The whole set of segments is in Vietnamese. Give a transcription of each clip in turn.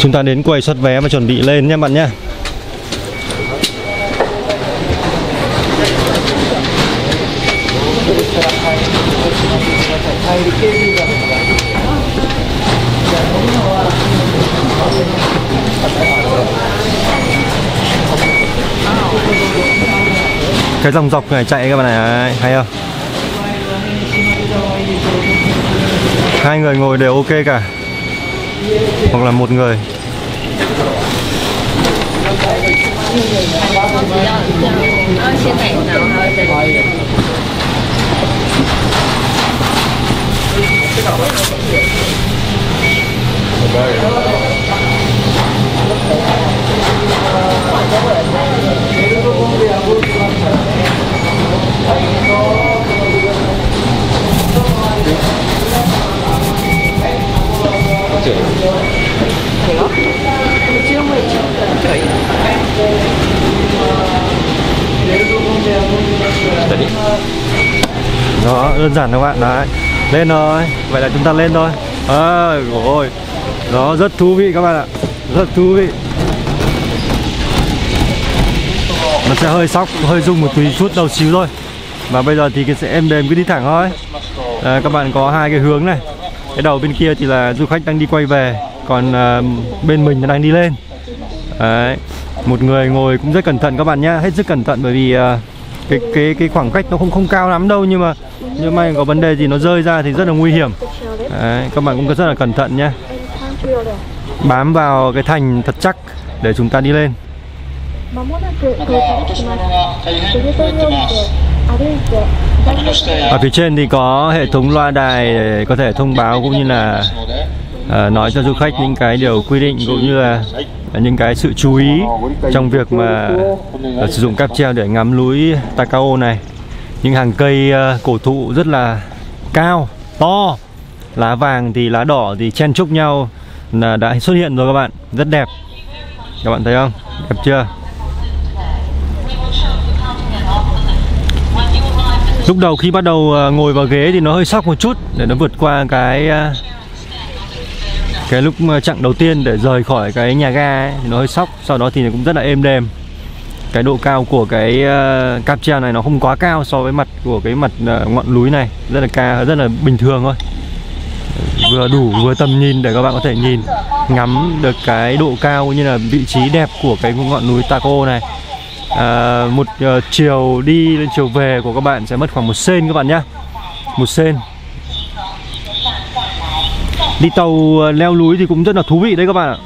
Chúng ta đến quầy xuất vé và chuẩn bị lên nhé bạn nhé. Cái dòng dọc này chạy các bạn này, hay không? Hai người ngồi đều ok cả, hoặc là một người. Đó, đơn giản các bạn, đấy. Lên rồi, vậy là chúng ta lên thôi. Ôi, ôi. Đó, rất thú vị các bạn ạ. Rất thú vị. Nó sẽ hơi sóc, hơi rung một tí chút đầu xíu thôi. Và bây giờ thì cái êm đềm cứ đi thẳng thôi. À, các bạn có hai cái hướng này. Cái đầu bên kia thì là du khách đang đi quay về, còn bên mình đang đi lên. Đấy. Một người ngồi cũng rất cẩn thận các bạn nhá, hết sức cẩn thận, bởi vì cái khoảng cách nó không cao lắm đâu, nhưng mà may có vấn đề gì nó rơi ra thì rất là nguy hiểm. Đấy, các bạn cũng rất là cẩn thận nhá. Bám vào cái thành thật chắc để chúng ta đi lên. Ở phía trên thì có hệ thống loa đài để có thể thông báo cũng như là nói cho du khách những cái điều quy định cũng như là những cái sự chú ý trong việc mà sử dụng cáp treo để ngắm núi Takao này. Những hàng cây cổ thụ rất là cao, to, lá vàng thì lá đỏ thì chen chúc nhau là đã xuất hiện rồi các bạn, rất đẹp. Các bạn thấy không? Đẹp chưa? Lúc đầu khi bắt đầu ngồi vào ghế thì nó hơi sốc một chút để nó vượt qua cái lúc chặng đầu tiên để rời khỏi cái nhà ga ấy, thì nó hơi sốc. Sau đó thì cũng rất là êm đềm. Cái độ cao của cái cáp treo này nó không quá cao so với mặt của cái mặt ngọn núi này, rất là cao, rất là bình thường thôi, vừa đủ, vừa tầm nhìn để các bạn có thể nhìn ngắm được cái độ cao cũng như là vị trí đẹp của cái ngọn núi Takao này. Một chiều đi lên chiều về của các bạn sẽ mất khoảng 1 sen các bạn nhá, 1 sen. Đi tàu leo núi thì cũng rất là thú vị đấy các bạn ạ.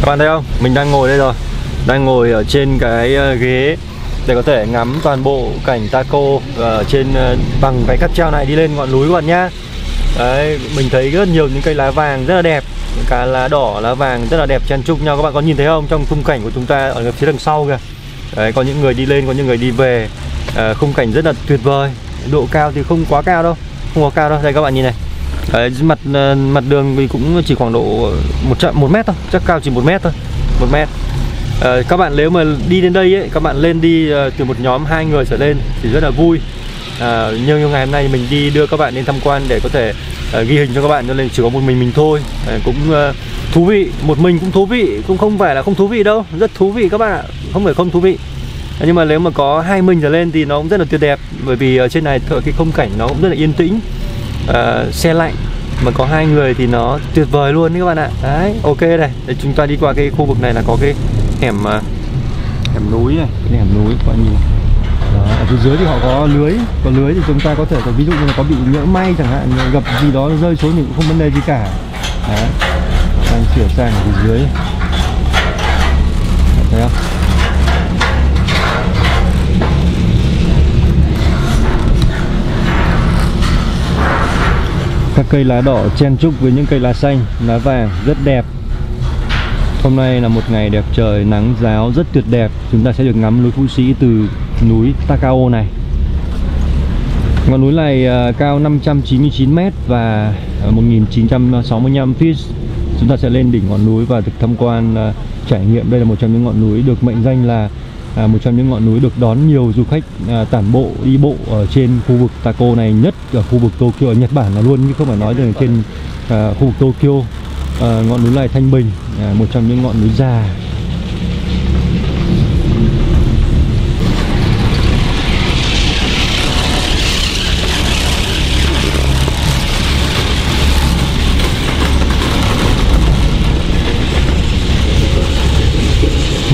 Các bạn thấy không? Mình đang ngồi đây rồi, đang ngồi ở trên cái ghế để có thể ngắm toàn bộ cảnh Takao trên bằng cái cáp treo này đi lên ngọn núi các bạn nhá. Đấy, mình thấy rất nhiều những cây lá vàng rất là đẹp, cả lá đỏ, lá vàng rất là đẹp chen chúc nhau. Các bạn có nhìn thấy không? Trong khung cảnh của chúng ta ở phía đằng sau kìa. Đấy, có những người đi lên, có những người đi về. Khung cảnh rất là tuyệt vời. Độ cao thì không quá cao đâu, không quá cao đâu. Đây các bạn nhìn này. Đấy, mặt đường thì cũng chỉ khoảng độ 1 mét thôi, chắc cao chỉ 1 mét thôi, 1 mét. Các bạn nếu mà đi đến đây ấy, các bạn lên đi từ một nhóm 2 người trở lên thì rất là vui. Như ngày hôm nay mình đi đưa các bạn đến tham quan để có thể ghi hình cho các bạn, cho nên chỉ có một mình thôi. Cũng thú vị, một mình cũng thú vị, cũng không phải là không thú vị đâu, rất thú vị các bạn ạ, không phải không thú vị. Nhưng mà nếu mà có 2 mình trở lên thì nó cũng rất là tuyệt đẹp, bởi vì trên này cái khung cảnh nó cũng rất là yên tĩnh, xe lạnh, mà có 2 người thì nó tuyệt vời luôn đấy các bạn ạ. Đấy, ok này, để chúng ta đi qua cái khu vực này là có cái hẻm núi này, cái hẻm núi các bạn nhìn. Đó, ở phía dưới thì họ có lưới thì chúng ta có thể có, ví dụ như là có bị nhỡ may chẳng hạn, gặp gì đó rơi xuống thì cũng không vấn đề gì cả. Đấy, đang sửa sang ở phía dưới. Thấy không? Các cây lá đỏ chen chúc với những cây lá xanh, lá vàng rất đẹp. Hôm nay là một ngày đẹp trời, nắng ráo rất tuyệt đẹp. Chúng ta sẽ được ngắm núi Phú Sĩ từ núi Takao này. Ngọn núi này cao 599 m và 1965 feet. Chúng ta sẽ lên đỉnh ngọn núi và được tham quan trải nghiệm. Đây là một trong những ngọn núi được mệnh danh là một trong những ngọn núi được đón nhiều du khách tản bộ, đi bộ ở trên khu vực Takao này nhất ở khu vực Tokyo, ở Nhật Bản là luôn, nhưng không phải nói được trên khu vực Tokyo. Ngọn núi này thanh bình, một trong những ngọn núi già.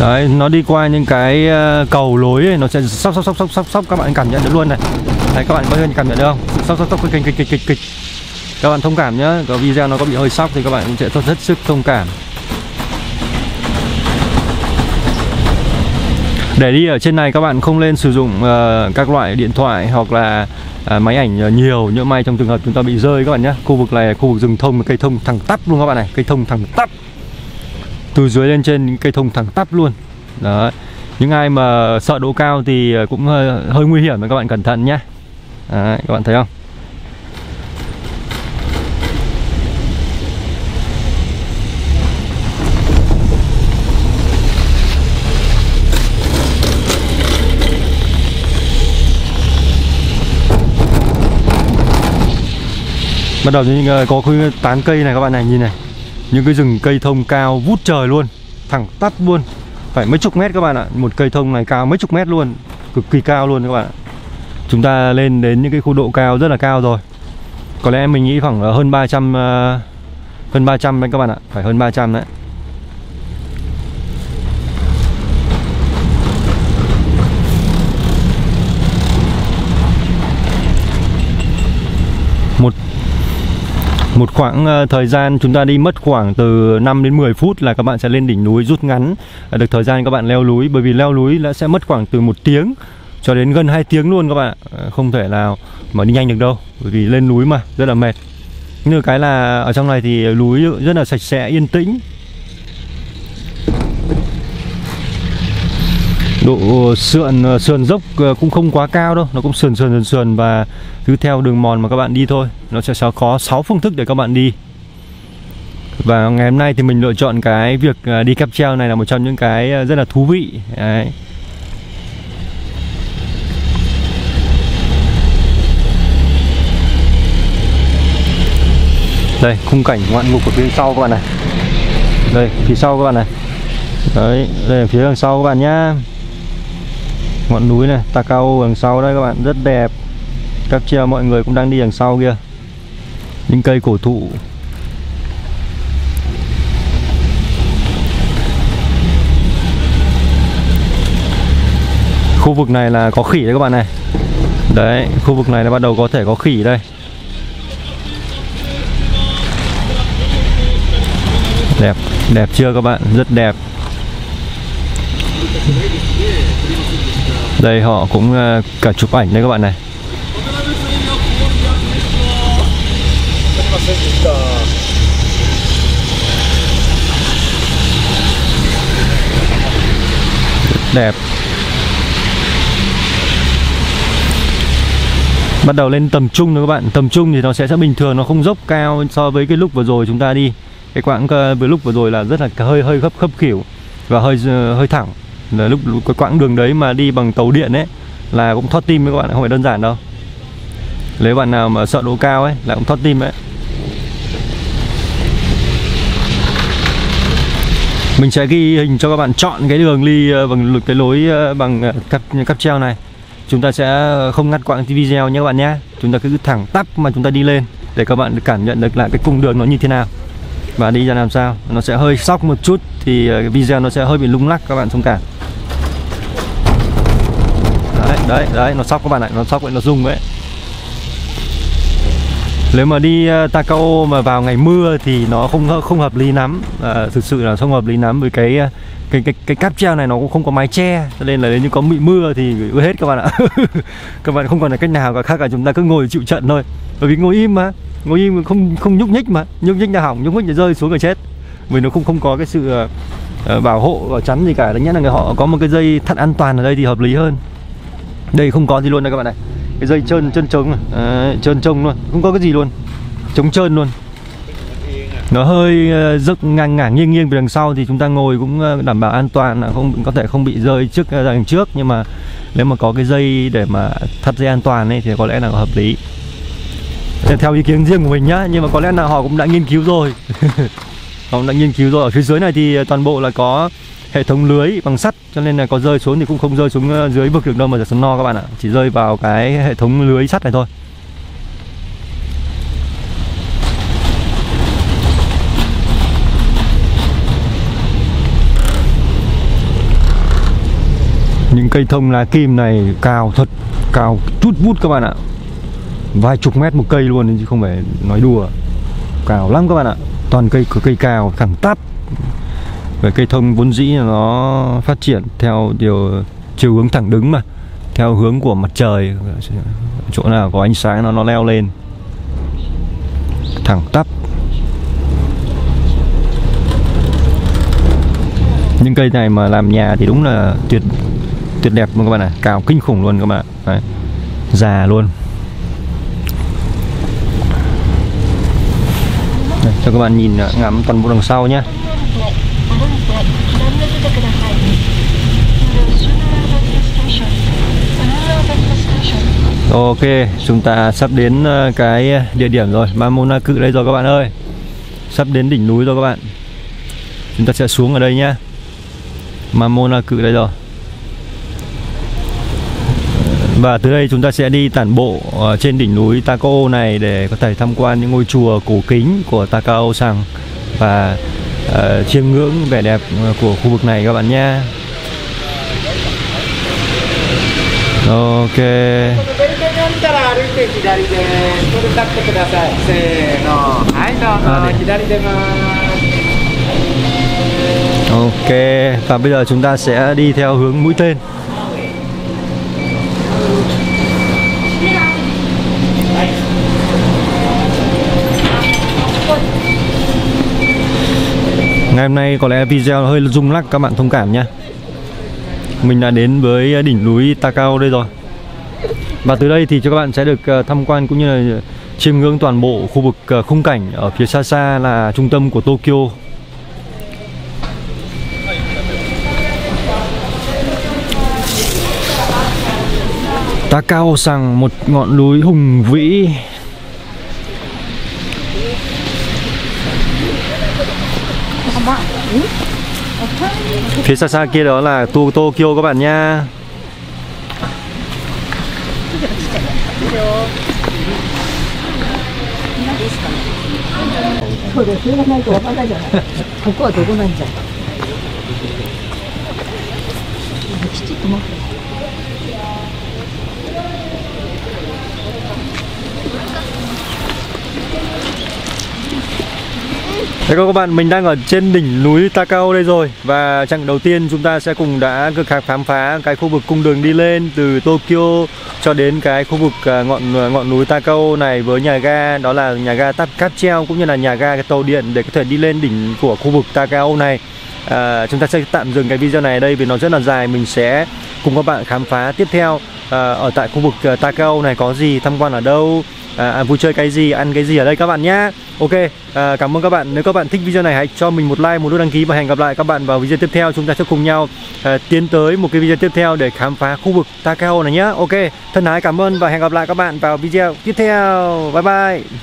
Đấy, nó đi qua những cái cầu lối ấy, nó sẽ sóc các bạn cảm nhận được luôn này. Đấy, các bạn có cảm nhận được không? Sóc kịch. Các bạn thông cảm nhé, có video nó có bị hơi sóc thì các bạn sẽ rất sức thông cảm. Để đi ở trên này các bạn không nên sử dụng các loại điện thoại hoặc là máy ảnh nhiều, nhỡ may trong trường hợp chúng ta bị rơi các bạn nhé. Khu vực này là khu vực rừng thông, cây thông thẳng tắp luôn các bạn này, cây thông thẳng tắp. Từ dưới lên trên cây thông thẳng tắp luôn. Đó. Những ai mà sợ độ cao thì cũng hơi nguy hiểm, các bạn cẩn thận nhé. Đấy, các bạn thấy không? Bắt đầu có cái tán cây này các bạn này, nhìn này. Những cái rừng cây thông cao vút trời luôn, thẳng tắp luôn, phải mấy chục mét các bạn ạ. Một cây thông này cao mấy chục mét luôn, cực kỳ cao luôn các bạn ạ. Chúng ta lên đến những cái khu độ cao rất là cao rồi. Có lẽ mình nghĩ khoảng hơn 300, đấy các bạn ạ, phải hơn 300 đấy. Một khoảng thời gian chúng ta đi mất khoảng từ 5 đến 10 phút là các bạn sẽ lên đỉnh núi, rút ngắn được thời gian các bạn leo núi. Bởi vì leo núi sẽ mất khoảng từ 1 tiếng cho đến gần 2 tiếng luôn các bạn ạ. Không thể nào mà đi nhanh được đâu, bởi vì lên núi mà rất là mệt. Nhưng cái là ở trong này thì núi rất là sạch sẽ, yên tĩnh. Độ sườn dốc cũng không quá cao đâu, nó cũng sườn và cứ theo đường mòn mà các bạn đi thôi. Nó sẽ có 6 phương thức để các bạn đi. Và ngày hôm nay thì mình lựa chọn cái việc đi cáp treo này là một trong những cái rất là thú vị. Đấy. Đây, khung cảnh ngoạn mục của phía sau các bạn này. Đây, phía sau các bạn này. Đấy, đây là phía đằng sau các bạn nhá. Ngọn núi này, Takao đằng sau đây các bạn, rất đẹp. Cáp treo mọi người cũng đang đi đằng sau kia. Những cây cổ thụ. Khu vực này là có khỉ đấy các bạn này. Đấy, khu vực này là bắt đầu có thể có khỉ đây. Đẹp, đẹp chưa các bạn, rất đẹp. Đây họ cũng cả chụp ảnh đấy các bạn này. Đẹp. Bắt đầu lên tầm trung rồi các bạn. Tầm trung thì nó sẽ bình thường, nó không dốc cao so với cái lúc vừa rồi chúng ta đi. Cái quãng với lúc vừa rồi là rất là hơi khấp khỉu và hơi thẳng. Là lúc cái quãng đường đấy mà đi bằng tàu điện ấy là cũng thót tim đấy các bạn, không phải đơn giản đâu. Nếu bạn nào mà sợ độ cao ấy là cũng thót tim đấy. Mình sẽ ghi hình cho các bạn chọn cái đường đi bằng cái lối bằng cáp treo này. Chúng ta sẽ không ngắt quãng video nhé các bạn nhé. Chúng ta cứ thẳng tắp mà chúng ta đi lên để các bạn cảm nhận được là cái cung đường nó như thế nào và đi ra làm sao. Nó sẽ hơi sóc một chút thì cái video nó sẽ hơi bị lung lắc, các bạn thông cảm. Đấy, nó sóc các bạn ạ, nó sóc, nó rung đấy. Nếu mà đi Takao mà vào ngày mưa thì nó không hợp lý lắm, thực sự là không hợp lý lắm với cái cáp treo này nó cũng không có mái che, cho nên là nếu như có bị mưa thì ưa hết các bạn ạ. Các bạn không còn là cách nào cả khác là chúng ta cứ ngồi chịu trận thôi, bởi vì ngồi im mà không nhúc nhích là hỏng, nhúc nhích là rơi xuống rồi chết. Vì nó không có cái sự bảo hộ, bảo chắn gì cả. Thứ nhất là họ có một cái dây thắt an toàn ở đây thì hợp lý hơn. Đây không có gì luôn đây các bạn này. Cái dây trơn trống à, trơn trông luôn, không có cái gì luôn, trống trơn luôn. Nó hơi giật ngang ngả nghiêng nghiêng về đằng sau thì chúng ta ngồi cũng đảm bảo an toàn, không có thể không bị rơi trước đằng trước. Nhưng mà nếu mà có cái dây để mà thắt dây an toàn ấy, thì có lẽ là hợp lý. Theo ý kiến riêng của mình nhá, nhưng mà có lẽ là họ cũng đã nghiên cứu rồi. Họ cũng đã nghiên cứu rồi. Ở phía dưới này thì toàn bộ là có hệ thống lưới bằng sắt, cho nên là có rơi xuống thì cũng không rơi xuống dưới vực được đâu mà sân no các bạn ạ. Chỉ rơi vào cái hệ thống lưới sắt này thôi. Những cây thông lá kim này cao thật, cao chút vút các bạn ạ. Vài chục mét một cây luôn chứ không phải nói đùa. Cao lắm các bạn ạ. Toàn cây cao thẳng tắp. Về cây thông vốn dĩ là nó phát triển theo chiều hướng thẳng đứng mà, theo hướng của mặt trời, chỗ nào có ánh sáng nó leo lên thẳng tắp. Những cây này mà làm nhà thì đúng là tuyệt đẹp luôn các bạn ạ, cao kinh khủng luôn các bạn. Đấy, già luôn. Đây, cho các bạn nhìn ngắm toàn bộ đằng sau nhé. Ok, chúng ta sắp đến cái địa điểm rồi, Mamonaku đây rồi các bạn ơi. Sắp đến đỉnh núi rồi các bạn. Chúng ta sẽ xuống ở đây nhá. Mamonaku đây rồi. Và từ đây chúng ta sẽ đi tản bộ trên đỉnh núi Takao này để có thể tham quan những ngôi chùa cổ kính của Takao-san và chiêm ngưỡng vẻ đẹp của khu vực này các bạn nhé. Ok. Ok, và bây giờ chúng ta sẽ đi theo hướng mũi tên. Ngày hôm nay có lẽ video hơi rung lắc, các bạn thông cảm nhé. Mình đã đến với đỉnh núi Takao đây rồi. Và từ đây thì cho các bạn sẽ được tham quan cũng như là chiêm ngưỡng toàn bộ khu vực khung cảnh ở phía xa xa là trung tâm của Tokyo. Takao-san, một ngọn núi hùng vĩ. Phía xa xa kia đó là Tokyo các bạn nha. Đấy các bạn, mình đang ở trên đỉnh núi Takao đây rồi. Và chặng đầu tiên chúng ta sẽ cùng đã khám phá cái khu vực cung đường đi lên từ Tokyo cho đến cái khu vực ngọn núi Takao này với nhà ga, đó là nhà ga cáp treo cũng như là nhà ga cái tàu điện để có thể đi lên đỉnh của khu vực Takao này. Chúng ta sẽ tạm dừng cái video này ở đây vì nó rất là dài. Mình sẽ cùng các bạn khám phá tiếp theo ở tại khu vực Takao này có gì, tham quan ở đâu, vui chơi cái gì, ăn cái gì ở đây các bạn nhé. Ok, cảm ơn các bạn. Nếu các bạn thích video này hãy cho mình một like, một nút đăng ký. Và hẹn gặp lại các bạn vào video tiếp theo. Chúng ta sẽ cùng nhau tiến tới một cái video tiếp theo để khám phá khu vực Takao này nhé. Ok, thân ái cảm ơn và hẹn gặp lại các bạn vào video tiếp theo. Bye bye.